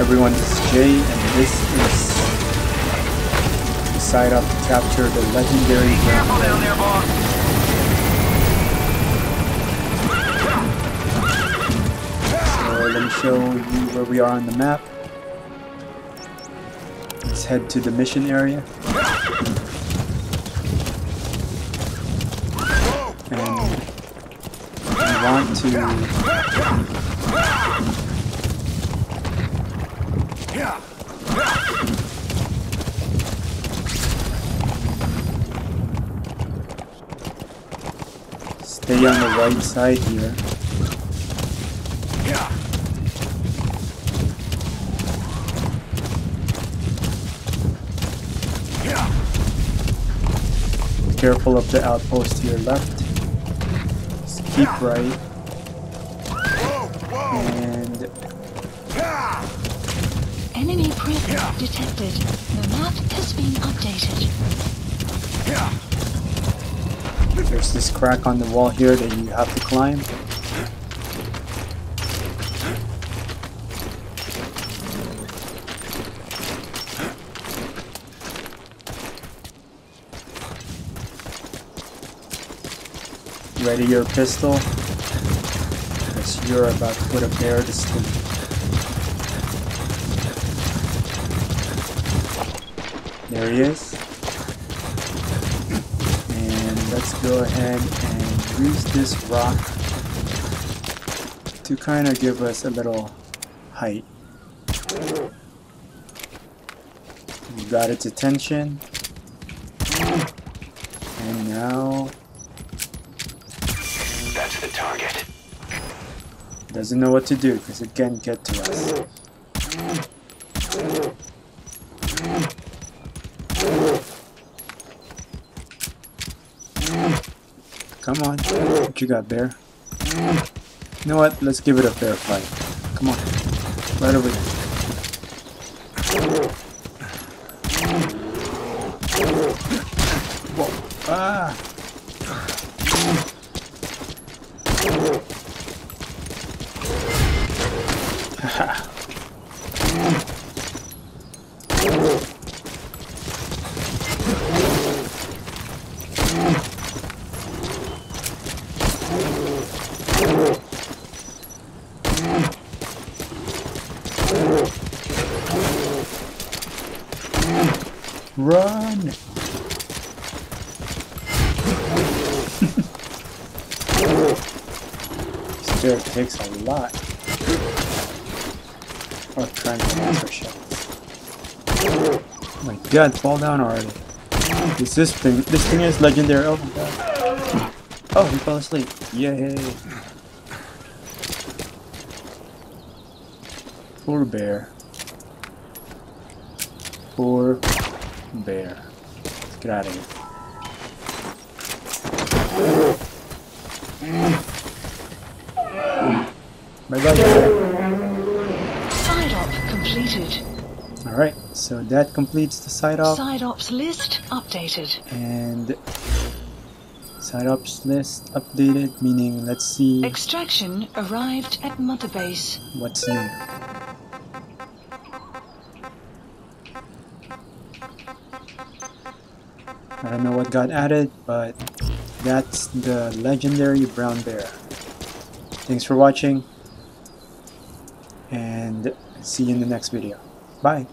everyone, this is Jay, and this is the site up to capture the legendary. Be careful down there, boss! Let me show you where we are on the map. Let's head to the mission area. And we want to stay on the right side here. Careful of the outpost to your left. Just keep right. And enemy presence detected. The map has been updated. There's this crack on the wall here that you have to climb. Ready your pistol, because you're about to put a bear to sleep. There he is. And let's go ahead and use this rock to kind of give us a little height. We got its attention. And now... that's the target. Doesn't know what to do because it can't get to us. Come on. What you got, bear? You know what? Let's give it a fair fight. Come on. Right over here. Whoa. Ah! Run! This dirt takes a lot of transfer shots. Oh my god, fall down already. It's this thing. This thing is legendary. Oh my god. Oh, he fell asleep. Yay. Poor bear. Poor bear. Let's get out of here. Bye bye, bear. Side op completed. Alright, so that completes the side op. Side ops list updated. And side ops list updated, meaning let's see. Extraction arrived at Mother Base. What's new? I don't know what got added, but that's the legendary brown bear. Thanks for watching, and see you in the next video. Bye!